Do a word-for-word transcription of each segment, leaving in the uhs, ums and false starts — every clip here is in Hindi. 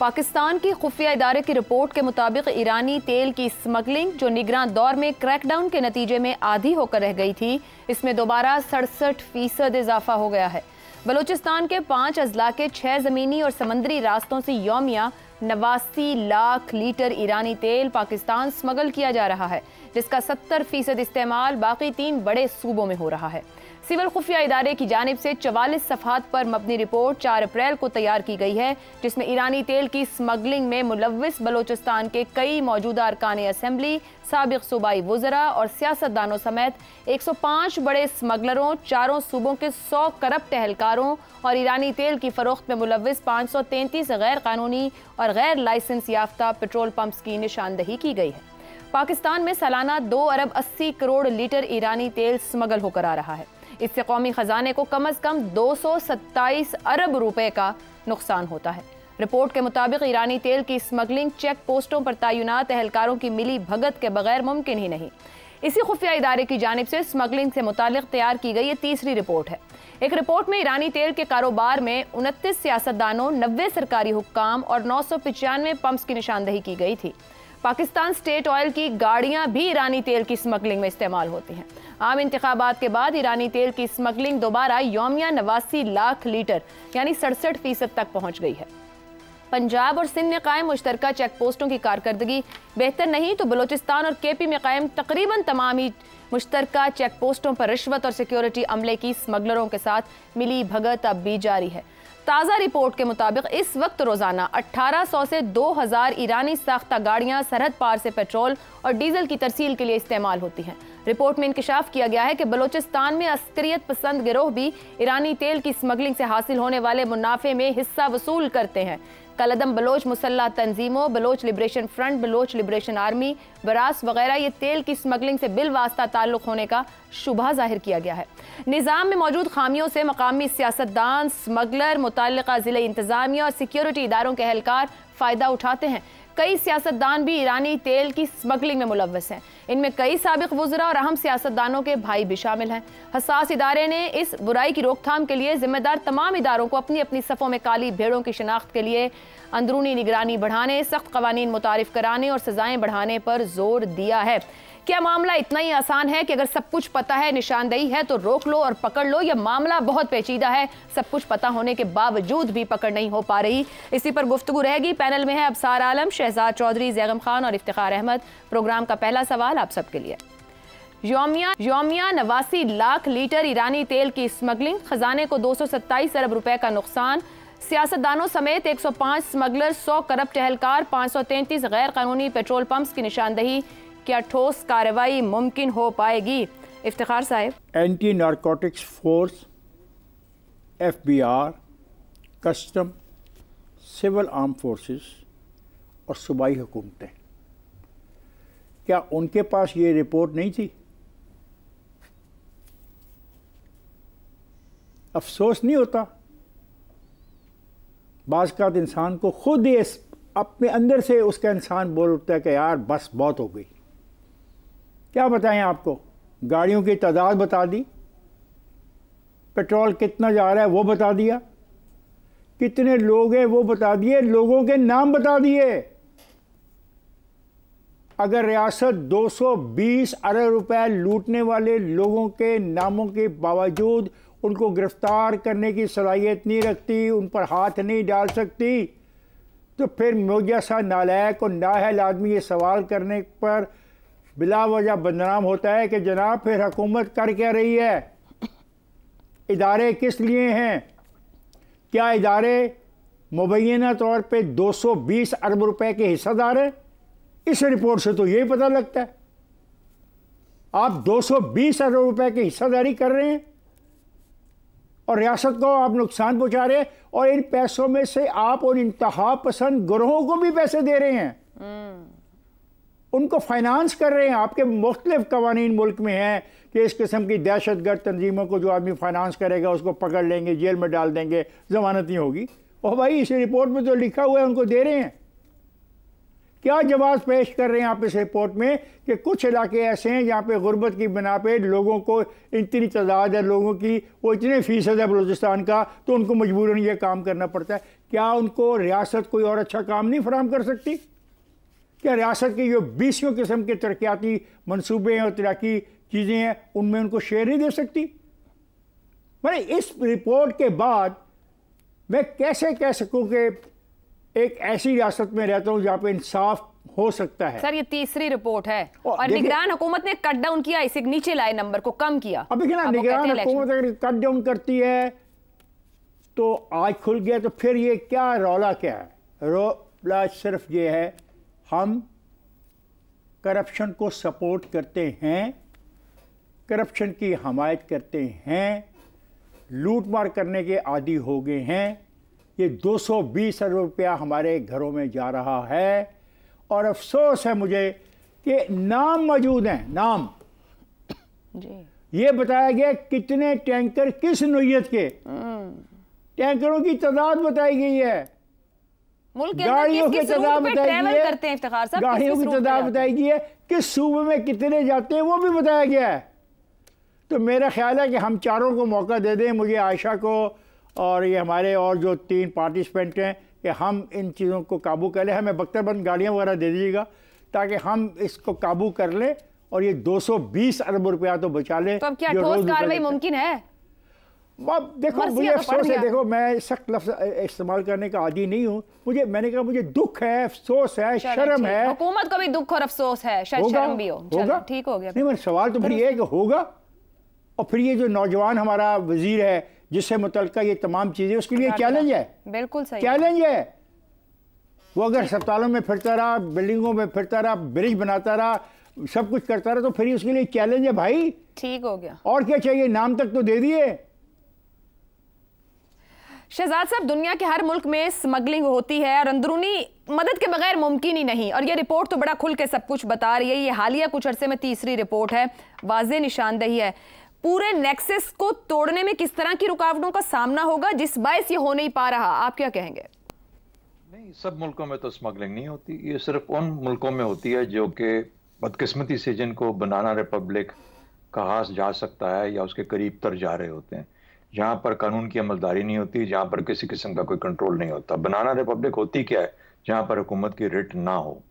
पाकिस्तान की खुफिया इदारे की रिपोर्ट के मुताबिक ईरानी तेल की स्मगलिंग जो निगरान दौर में क्रैकडाउन के नतीजे में आधी होकर रह गई थी, इसमें दोबारा सड़सठ फीसद इजाफा हो गया है। बलूचिस्तान के पाँच अजला के छः ज़मीनी और समंदरी रास्तों से योमिया नवासी लाख लीटर ईरानी तेल पाकिस्तान स्मगल किया जा रहा है, जिसका सत्तर फीसद इस्तेमाल बाकी तीन बड़े सूबों में हो रहा है। सिविल खुफिया इदारे की जानिब से चवालीस सफहात पर मबनी रिपोर्ट चार अप्रैल को तैयार की गई है, जिसमें ईरानी तेल की स्मगलिंग में मुलविस बलूचिस्तान के कई मौजूदा अरकान असम्बली, साबिक सूबाई वज़रा और सियासतदानों समेत एक सौ पाँच बड़े स्मगलरों, चारों सूबों के सौ करप्ट एहलकारों और ईरानी तेल की फरोख्त में मुलविस पाँच सौ तैंतीस गैर कानूनी और गैर लाइसेंस याफ्ता पेट्रोल पम्प्स की निशानदही की गई है। पाकिस्तान में सालाना दो अरब अस्सी करोड़ लीटर ईरानी तेल स्मगल होकर आ रहा है। इससे कौमी खजाने को कम अज कम दो सौ सत्ताईस अरब रुपए का नुकसान होता है। रिपोर्ट के मुताबिक ईरानी तेल की स्मगलिंग चेक पोस्टों पर तैनात एहलकारों की मिली भगत के बगैर मुमकिन ही नहीं। इसी खुफिया इदारे की जानिब से स्मगलिंग से मुतालिक तैयार की गई ये तीसरी रिपोर्ट है। एक रिपोर्ट में ईरानी तेल के कारोबार में उनतीस सियासतदानों, नब्बे सरकारी हुक्काम और नौ सौ पचानवे पम्प्स की निशानदही की गई थी। पाकिस्तान स्टेट ऑयल की गाड़ियां भी ईरानी तेल की स्मगलिंग में इस्तेमाल होती हैं। आम इंतखाबात के बाद ईरानी तेल की स्मगलिंग दोबारा योमिया नवासी लाख लीटर यानी सड़सठ फीसद तक पहुंच गई है। पंजाब और सिंध में कायम मुश्तरका चेक पोस्टों की कारकर्दगी बेहतर नहीं तो बलूचिस्तान और के पी में कायम तकरीबन तमाम ही मुश्तरका चेक पोस्टों पर रिश्वत और सिक्योरिटी अमले की स्मगलरों के साथ मिली भगत अब भी जारी है। ताज़ा रिपोर्ट के मुताबिक इस वक्त रोज़ाना अठारह सौ से दो हज़ार ईरानी साख्ता गाड़ियाँ सरहद पार से पेट्रोल और डीजल की तरसील के लिए इस्तेमाल होती हैं। रिपोर्ट में इंकशाफ किया गया है कि बलूचिस्तान में अस्करियत पसंद गिरोह भी ईरानी तेल की स्मगलिंग से हासिल होने वाले मुनाफे में हिस्सा वसूल करते हैं। कलदम बलोच मुसल्ला तंजीमों, Baloch liberation front, Baloch liberation army, बरास वगैरह ये तेल की स्मगलिंग से बिलवास्ता ताल्लुक होने का शुबा जाहिर किया गया है। निज़ाम में मौजूद खामियों से मकामी सियासतदान, स्मगलर, मुतल्लिका ज़िले इंतज़ामिया और सिक्योरिटी इदारों के एहलकार फ़ायदा उठाते हैं। कई सियासतदान भी ईरानी तेल की स्मगलिंग में मुलव्वस हैं। इनमें कई साबिक वज़रा और अहम सियासतदानों के भाई भी शामिल हैं। हसास इदारे ने इस बुराई की रोकथाम के लिए जिम्मेदार तमाम इदारों को अपनी अपनी सफ़ों में काली भेड़ों की शिनाख्त के लिए अंदरूनी निगरानी बढ़ाने, सख्त कवानीन मुतारिफ कराने और सज़ाएँ बढ़ाने पर जोर दिया है। क्या मामला इतना ही आसान है कि अगर सब कुछ पता है, निशानदेही है तो रोक लो और पकड़ लो, या मामला बहुत पेचीदा है, सब कुछ पता होने के बावजूद भी पकड़ नहीं हो पा रही? इसी पर गुफ्तगू रहेगी। पैनल में है अबसार आलम, शहजाद चौधरी, जैगम खान और इफ्तिखार अहमद। प्रोग्राम का पहला सवाल आप सबके लिए। योमिया योमिया नवासी लाख लीटर ईरानी तेल की स्मगलिंग, खजाने को दो सौ सत्ताईस अरब रुपए का नुकसान, सियासतदानों समेत एक सौ पाँच स्मगलर, सौ करप्ट एहलकार, पाँच सौ तैंतीस गैर कानूनी पेट्रोल पंप्स की निशानदही। क्या ठोस कार्रवाई मुमकिन हो पाएगी? इफ्तिखार साहब, anti narcotics force, F B R, custom, civil arm forces और सूबाई हुकूमतें, क्या उनके पास ये रिपोर्ट नहीं थी? अफसोस नहीं होता? बाज़ औक़ात इंसान को खुद ही अपने अंदर से उसका इंसान बोल उठता है कि यार बस बहुत हो गई। क्या बताएं आपको, गाड़ियों की तादाद बता दी, पेट्रोल कितना जा रहा है वो बता दिया, कितने लोग हैं वो बता दिए, लोगों के नाम बता दिए। अगर रियासत दो सौ बीस अरब रुपए लूटने वाले लोगों के नामों के बावजूद उनको गिरफ्तार करने की सलाहियत नहीं रखती, उन पर हाथ नहीं डाल सकती, तो फिर मोजा सा नालायक और नाअहल आदमी ये सवाल करने पर बिला वजह बदनाम होता है कि जनाब फिर हुकूमत कर क्या रही है, इदारे किस लिए हैं? क्या इदारे मुबैना तौर पे दो सौ बीस अरब रुपए के हिस्सेदार हैं? इस रिपोर्ट से तो यही पता लगता है। आप दो सौ बीस अरब रुपए की हिस्सेदारी कर रहे हैं और रियासत को आप नुकसान पहुंचा रहे हैं, और इन पैसों में से आप उन इंतहा पसंद गिरोहों को भी पैसे दे रहे हैं, उनको फाइनेंस कर रहे हैं। आपके मुख्तलिफ कवानीन मुल्क में हैं कि इस किस्म की दहशत गर्द तंजीमों को जो आदमी फाइनेंस करेगा उसको पकड़ लेंगे, जेल में डाल देंगे, जमानत नहीं होगी। और भाई इस रिपोर्ट में जो लिखा हुआ है उनको दे रहे हैं। क्या जवाब पेश कर रहे हैं आप इस रिपोर्ट में कि कुछ इलाके ऐसे हैं जहाँ पे गुर्बत की बिना पे लोगों को इतनी तादाद है लोगों की, वो इतने फ़ीसद है बलूचिस्तान का, तो उनको मजबूरन ये काम करना पड़ता है। क्या उनको रियासत कोई और अच्छा काम नहीं फराम कर सकती? क्या रियासत के जो बीसों किस्म के तरक्याती मनसूबे हैं और तरक्की चीज़ें हैं उनमें उनको शेयर नहीं दे सकती? मैंने इस रिपोर्ट के बाद मैं कैसे कह सकूँ कि एक ऐसी रियासत में रहता हूँ जहाँ पे इंसाफ हो सकता है। सर ये तीसरी रिपोर्ट है और निगरान हुकूमत ने कट डाउन किया, इसे नीचे लाए, नंबर को कम किया। अब देखिए ना, निगरान हुकूमत अगर कट डाउन करती है तो आज खुल गया, तो फिर ये क्या रौला क्या है? रौला सिर्फ ये है हम करप्शन को सपोर्ट करते हैं, करप्शन की हमायत करते हैं, लूट मार करने के आदी हो गए हैं। ये दो सौ बीस अरब रुपया हमारे घरों में जा रहा है और अफसोस है मुझे कि नाम मौजूद हैं, नाम जी। ये बताया गया कितने टैंकर किस नोयत के, टैंकरों की तादाद बताई गई है, गाड़ियों की तादाद बताई गई है, गाड़ियों की तादाद बताई गई है, किस सूबे में कितने जाते हैं वो भी बताया गया है। तो मेरा ख्याल है कि हम चारों को मौका दे दें, मुझे, आयशा को और ये हमारे और जो तीन पार्टिसिपेंट हैं, कि हम इन चीज़ों को काबू कर लें। हमें बख्तरबंद गाड़ियाँ वगैरह दे दीजिएगा ताकि हम इसको काबू कर लें और ये दो सौ बीस अरब रुपया तो बचा लें। तो अब क्या ठोस कार्रवाई मुमकिन है? अब देखो मुझे अफसोस है, देखो मैं सख्त लफ्ज़ इस्तेमाल करने का आदी नहीं हूँ, मुझे मैंने कहा मुझे दुख है, अफसोस है, शर्म है। हुकूमत को भी दुख और अफसोस है, शायद शर्म भी हो। होगा, ठीक हो गया। नहीं मेरा सवाल तो फिर ये है कि होगा, और फिर ये जो नौजवान हमारा वजीर है जिससे मुतलका ये तमाम चीज़ें, उसके लिए चैलेंज है, बिल्कुल सही चैलेंज है। वो अगर अस्पतालों में फिरता रहा, बिल्डिंगों में फिरता रहा, ब्रिज बनाता रहा, सब कुछ करता रहा, तो फिर उसके लिए चैलेंज है भाई। ठीक हो गया, और क्या चाहिए? नाम तक तो दे दिए। शहजाद साहब, दुनिया के हर मुल्क में स्मगलिंग होती है और अंदरूनी मदद के बगैर मुमकिन ही नहीं, और ये रिपोर्ट तो बड़ा खुल के सब कुछ बता रही है। ये हालिया कुछ अरसे में तीसरी रिपोर्ट है, वाज़े निशानदेही है। पूरे नेक्सस को तोड़ने में किस तरह की रुकावटों का सामना होगा जिस बायस ये हो नहीं पा रहा, आप क्या कहेंगे? नहीं, सब मुल्कों में तो स्मगलिंग नहीं होती, ये सिर्फ उन मुल्कों में होती है जो कि बदकिस्मती से जिनको बनाना रिपब्लिक कहा जा सकता है या उसके करीब तर जा रहे होते हैं, जहाँ पर कानून की अमलदारी नहीं होती, जहाँ पर किसी किस्म का कोई कंट्रोल नहीं होता। बनाना रिपब्लिक होती क्या है? जहाँ पर हुकूमत की रिट ना हो,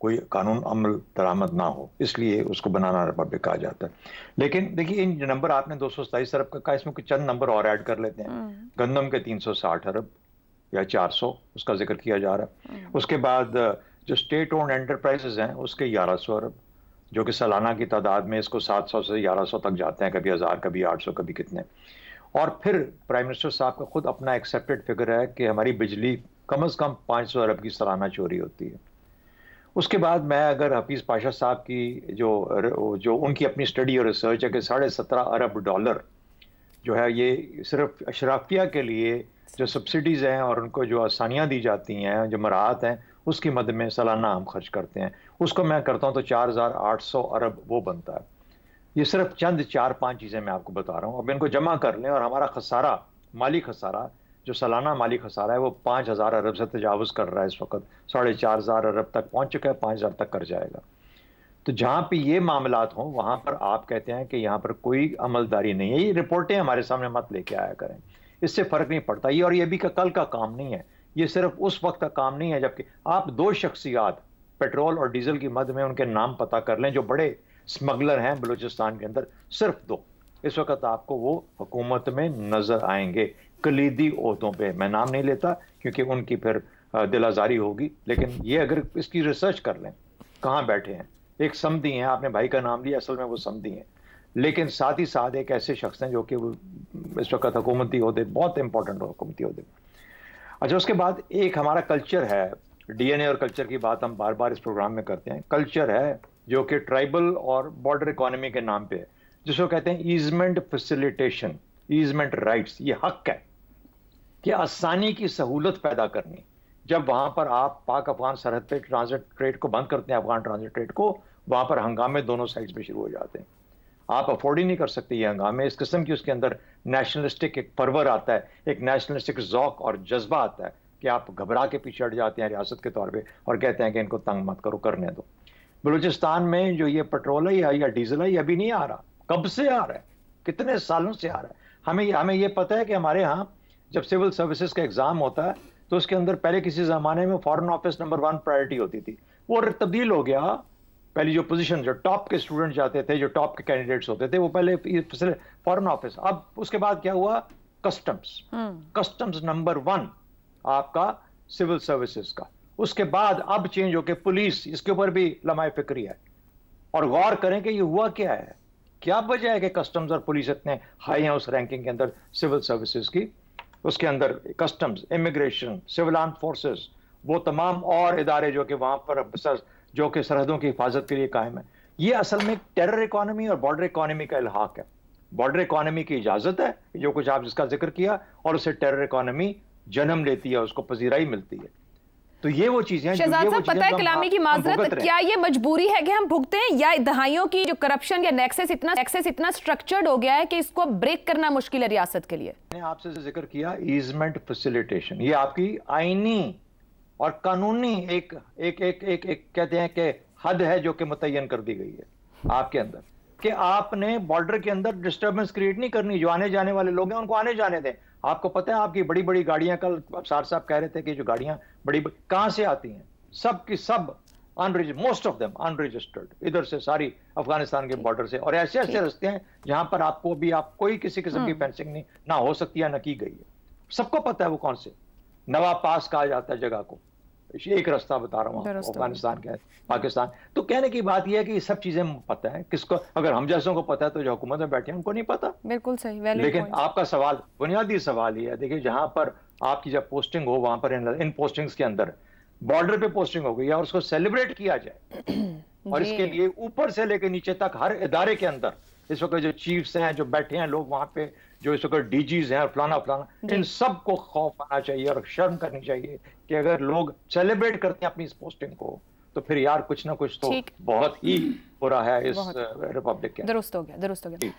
कोई कानून अमल दरामद ना हो, इसलिए उसको बनाना रिपब्लिक कहा जाता है। लेकिन देखिए इन नंबर आपने दो सौ सताईस अरब का कहा, इसमें कुछ चंद नंबर और ऐड कर लेते हैं। गंदम के तीन सौ साठ अरब या चार सौ उसका जिक्र किया जा रहा है। उसके बाद जो स्टेट ओन एंटरप्राइजेज हैं उसके ग्यारह सौ अरब, जो कि सालाना की तादाद में इसको सात सौ से ग्यारह सौ तक जाते हैं, कभी हज़ार, कभी आठ सौ, कभी कितने। और फिर प्राइम मिनिस्टर साहब का खुद अपना एक्सेप्टेड फिगर है कि हमारी बिजली कम से कम पाँच सौ अरब की सालाना चोरी होती है। उसके बाद मैं अगर हफीज़ पाशा साहब की जो जो उनकी अपनी स्टडी और रिसर्च है कि साढ़े सत्रह अरब डॉलर जो है ये सिर्फ अशराफिया के लिए जो सब्सिडीज़ हैं और उनको जो आसानियाँ दी जाती हैं, जो मराहत हैं, उसकी मदद में सालाना हम खर्च करते हैं, उसको मैं करता हूँ तो चार हज़ार आठ सौ अरब वो बनता है। ये सिर्फ चंद चार पांच चीज़ें मैं आपको बता रहा हूँ। अब इनको जमा कर लें और हमारा खसारा, माली खसारा जो सालाना माली खसारा है वो पाँच हज़ार अरब से तजावज़ कर रहा है इस वक्त, साढ़े चार हज़ार अरब तक पहुँच चुका है, पाँच हज़ार तक कर जाएगा। तो जहाँ पे ये मामलात हों वहाँ पर आप कहते हैं कि यहाँ पर कोई अमलदारी नहीं है। ये रिपोर्टें हमारे सामने मत लेके आया करें, इससे फ़र्क नहीं पड़ता। ये और ये भी का कल का काम नहीं है, ये सिर्फ उस वक्त का काम नहीं है जबकि आप दो शख्सियात पेट्रोल और डीजल की मद में उनके नाम पता कर लें जो बड़े स्मगलर हैं बलूचिस्तान के अंदर, सिर्फ दो। इस वक्त आपको वो हुकूमत में नजर आएंगे कलीदी ओहदों पे। मैं नाम नहीं लेता क्योंकि उनकी फिर दिलाजारी होगी, लेकिन ये अगर इसकी रिसर्च कर लें कहाँ बैठे हैं। एक समदी हैं, आपने भाई का नाम लिया, असल में वो समदी हैं, लेकिन साथ ही साथ एक ऐसे शख्स हैं जो कि वो इस वक्त हुकूमती ओहदे, बहुत इंपॉर्टेंट हुकूमती ओहदे। अच्छा, उसके बाद एक हमारा कल्चर है, डीएनए और कल्चर की बात हम बार बार इस प्रोग्राम में करते हैं। कल्चर है जो कि ट्राइबल और बॉर्डर इकोनॉमी के नाम पे है, जिसको कहते हैं ईजमेंट फैसिलिटेशन, ईजमेंट राइट्स। ये हक है कि आसानी की सहूलत पैदा करनी। जब वहाँ पर आप पाक अफगान सरहद पे ट्रांजिट ट्रेड को बंद करते हैं, अफगान ट्रांजिट ट्रेड को, वहाँ पर हंगामे दोनों साइड्स पे शुरू हो जाते हैं। आप अफोर्ड ही नहीं कर सकते ये हंगामे, इस किस्म की उसके अंदर नेशनलिस्टिक एक परवर आता है, एक नेशनलिस्टिक जौक और जज्बा आता है कि आप घबरा के पीछे हट जाते हैं रियासत के तौर पे और कहते हैं कि इनको तंग मत करो, करने दो। बलूचिस्तान में जो ये पेट्रोल है या डीजल है ये अभी नहीं आ रहा, कब से आ रहा है, कितने सालों से आ रहा है। हमें हमें ये पता है कि हमारे यहाँ जब सिविल सर्विसेज का एग्ज़ाम होता है तो उसके अंदर पहले किसी ज़माने में foreign office number one priority होती थी, वो तब्दील हो गया। पहले जो पोजीशन जो टॉप के स्टूडेंट जाते थे, जो टॉप के कैंडिडेट्स होते थे, वो पहले फॉरेन ऑफिस। अब उसके बाद क्या हुआ, कस्टम्स, कस्टम्स नंबर वन आपका सिविल सर्विसेज का। उसके बाद अब चेंज होके पुलिस, इसके ऊपर भी लम्हा फिक्री है। और गौर करें कि ये हुआ क्या है, क्या वजह है कि कस्टम्स और पुलिस इतने हाई हैं उस रैंकिंग के अंदर सिविल सर्विसेज की। उसके अंदर customs, immigration, civil arm forces, वो तमाम और इदारे जो कि वहाँ पर जो कि सरहदों की हिफाजत के लिए कायम है। ये असल में टेरर इकोनॉमी और बॉर्डर इकोनॉमी का इल्हाक है। बॉर्डर इकोनॉमी की इजाज़त है जो कुछ आप जिसका जिक्र किया, और उसे टेरर इकोनॉमी जन्म लेती है, उसको पजीराई मिलती है। तो ये वो चीजें हैं। शहजाद साहब, पता है कलामी की माजरत, क्या ये मजबूरी है कि हम भुगते हैं, या दहाइयों की जो करप्शन या नेक्सेस इतना नेक्सेस इतना स्ट्रक्चर्ड हो गया है कि इसको ब्रेक करना मुश्किल है रियासत के लिए। मैंने आपसे जिक्र किया ईजमेंट फैसिलिटेशन, ये आपकी आईनी और कानूनी एक एक एक एक, एक कहते हैं कि हद है जो कि मुतय्यन कर दी गई है आपके अंदर कि आपने बॉर्डर के अंदर डिस्टर्बेंस क्रिएट नहीं करनी। जो आने जाने वाले लोग हैं उनको आने जाने दें। आपको पता है आपकी बड़ी बड़ी गाड़ियां, कल सार साहब कह रहे थे कि जो गाड़ियां बड़ी, बड़ी कहां से आती हैं, सब की सब unregistered, most of them unregistered, इधर से सारी अफगानिस्तान के बॉर्डर से। और ऐसे ऐसे रास्ते हैं जहां पर आपको भी आप कोई किसी किस्म की फेंसिंग नहीं ना हो सकती है, ना की गई है। सबको पता है वो कौन से, नवा पास कहा जाता है जगह को, एक रास्ता बता रहा हूँ अफगानिस्तान का, पाकिस्तान। तो कहने की बात यह है कि ये सब चीजें पता है किसको। अगर हम जैसों को पता है तो जो हुकूमत में बैठे हैं उनको नहीं पता। बिल्कुल सही। लेकिन आपका सवाल, बुनियादी सवाल ये है, देखिए जहां पर आपकी जब पोस्टिंग हो वहां पर इन पोस्टिंग्स के अंदर बॉर्डर पे पोस्टिंग हो गई और उसको सेलिब्रेट किया जाए, और इसके लिए ऊपर से लेकर नीचे तक हर इदारे के अंदर इस वक्त जो चीफ्स हैं, जो बैठे हैं लोग वहां पे, जो इस वक्त डीजीज हैं और फलाना फलाना, इन सबको खौफ आना चाहिए और शर्म करनी चाहिए कि अगर लोग सेलिब्रेट करते हैं अपनी इस पोस्टिंग को तो फिर यार कुछ ना कुछ तो बहुत ही बुरा है इस रिपब्लिक के। दुरुस्त हो गया, दुरुस्त हो गया।